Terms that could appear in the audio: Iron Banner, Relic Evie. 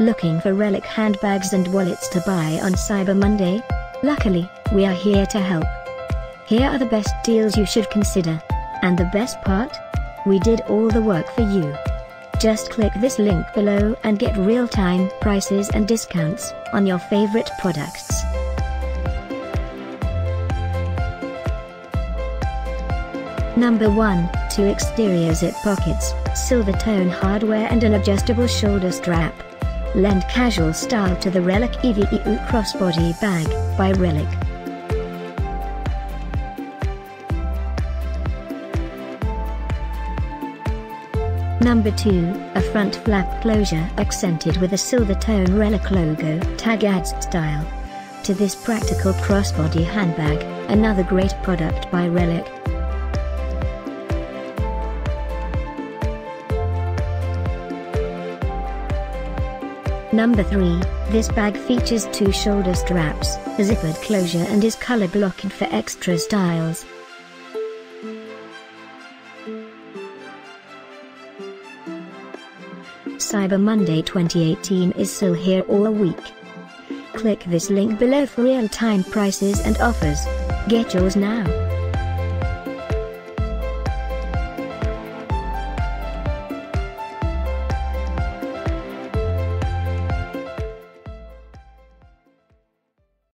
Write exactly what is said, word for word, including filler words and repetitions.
Looking for Relic handbags and wallets to buy on Cyber Monday? Luckily, we are here to help. Here are the best deals you should consider. And the best part? We did all the work for you. Just click this link below and get real-time prices and discounts on your favorite products. Number one. Two exterior zip pockets, silver tone hardware and an adjustable shoulder strap. Lend casual style to the Relic Evie crossbody bag by Relic. Number two. A front flap closure accented with a silver tone Relic logo tag adds style to this practical crossbody handbag, another great product by Relic. Number three. This bag features two shoulder straps, a zippered closure and is color blocked for extra styles. Cyber Monday twenty eighteen is still here all week. Click this link below for real-time prices and offers. Get yours now.